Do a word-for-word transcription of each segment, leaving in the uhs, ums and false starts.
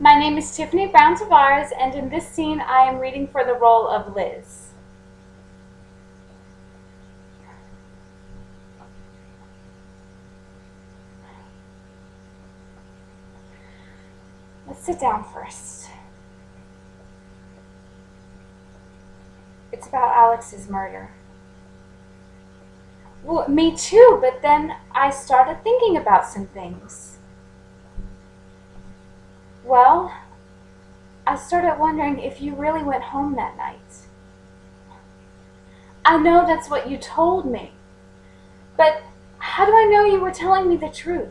My name is Tiffany Browne-Tavarez, and in this scene I am reading for the role of Liz. Let's sit down first. It's about Alex's murder. Well, me too, but then I started thinking about some things. Well, I started wondering if you really went home that night. I know that's what you told me, but how do I know you were telling me the truth?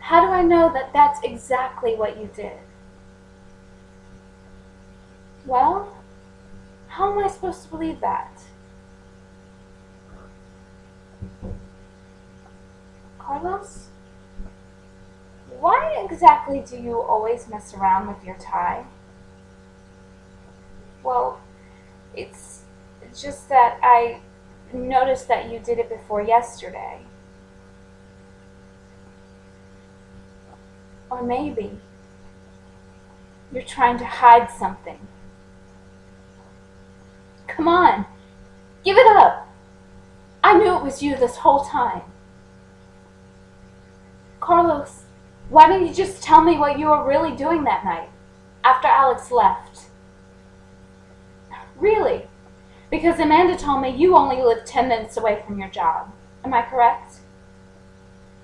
How do I know that that's exactly what you did? Well, how am I supposed to believe that? Carlos? Why exactly do you always mess around with your tie? Well, it's just that I noticed that you did it before yesterday. Or maybe you're trying to hide something. Come on, give it up. I knew it was you this whole time. Carlos, why didn't you just tell me what you were really doing that night, after Alex left? Really? Because Amanda told me you only lived ten minutes away from your job. Am I correct?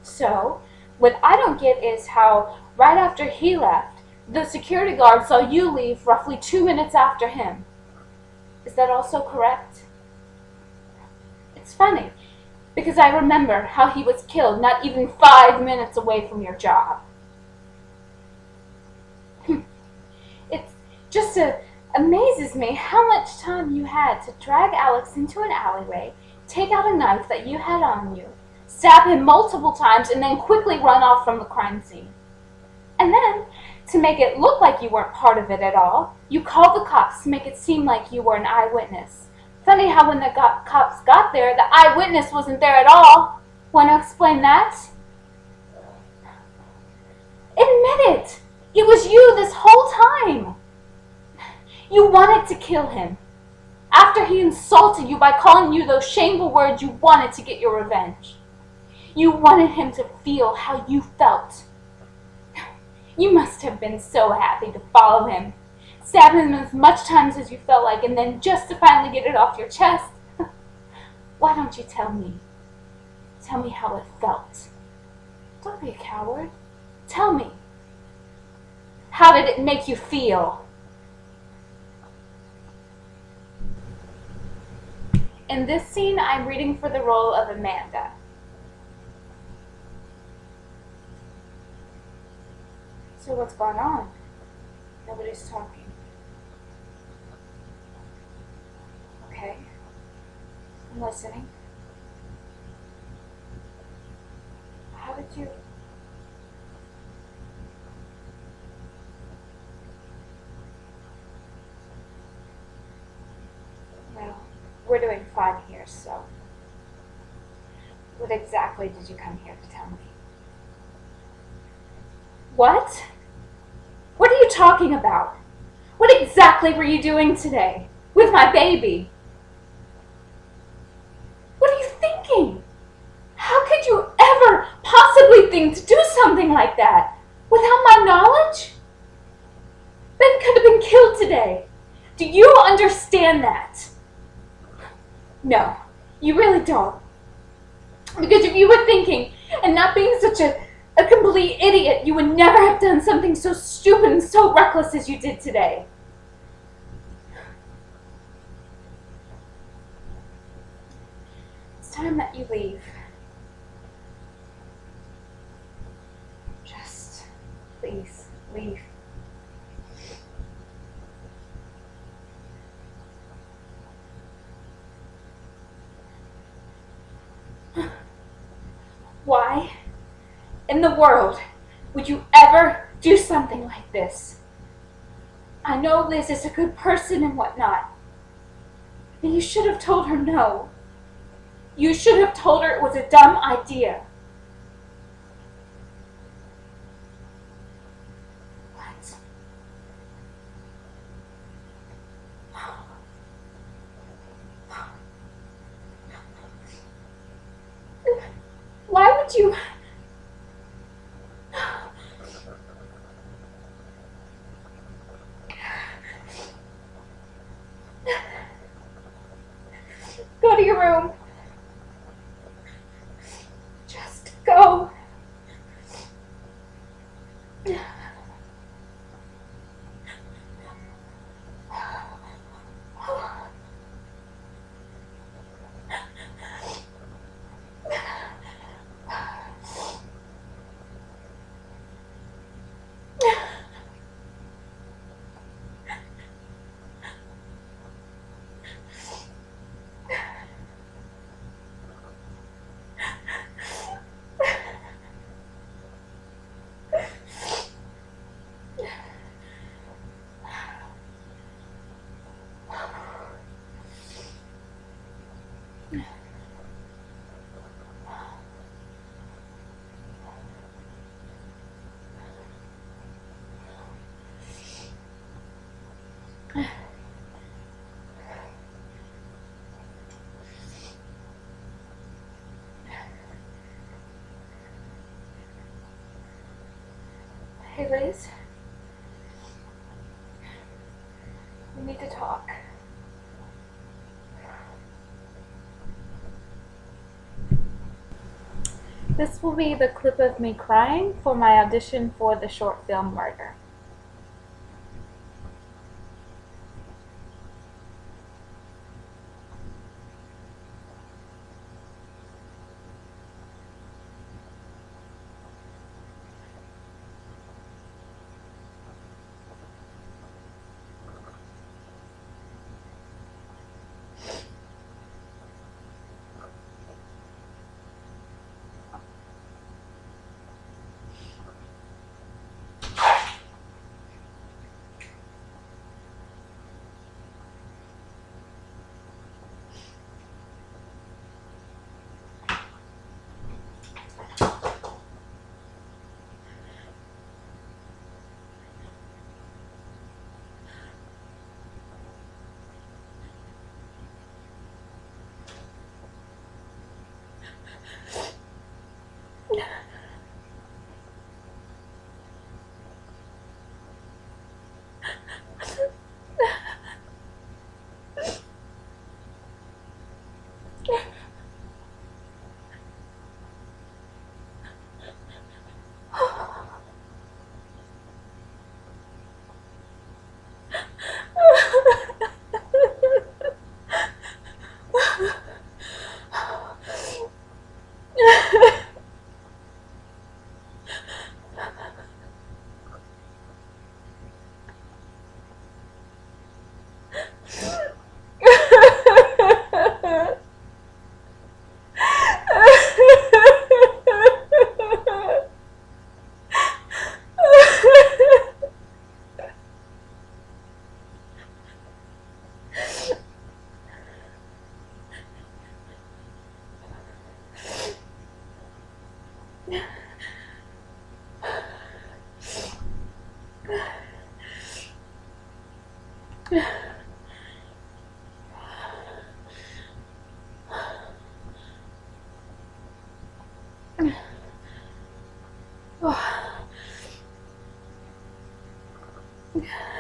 So, what I don't get is how, right after he left, the security guard saw you leave roughly two minutes after him. Is that also correct? It's funny, because I remember how he was killed not even five minutes away from your job. It just uh, amazes me how much time you had to drag Alex into an alleyway, take out a knife that you had on you, stab him multiple times, and then quickly run off from the crime scene. And then, to make it look like you weren't part of it at all, you called the cops to make it seem like you were an eyewitness. Funny how when the got, cops got there, the eyewitness wasn't there at all. Want to explain that? Admit it! It was you this whole time! You wanted to kill him. After he insulted you by calling you those shameful words, you wanted to get your revenge. You wanted him to feel how you felt. You must have been so happy to follow him. Stab him as much times as you felt like, and then just to finally get it off your chest. Why don't you tell me? Tell me how it felt. Don't be a coward. Tell me. How did it make you feel? In this scene, I'm reading for the role of Amanda. So what's going on? Nobody's talking. Okay, I'm listening. How did you... Well, we're doing fine here, so... What exactly did you come here to tell me? What? What are you talking about? What exactly were you doing today with my baby? To do something like that without my knowledge? Ben could have been killed today. Do you understand that? No, you really don't. Because if you were thinking and not being such a, a complete idiot, you would never have done something so stupid and so reckless as you did today. It's time that you leave. Please, leave. Why in the world would you ever do something like this? I know Liz is a good person and whatnot, but you should have told her no. You should have told her it was a dumb idea. Don't you... Go to your room. Just go. Hey Liz, we need to talk. This will be the clip of me crying for my audition for the short film Murder. Oh.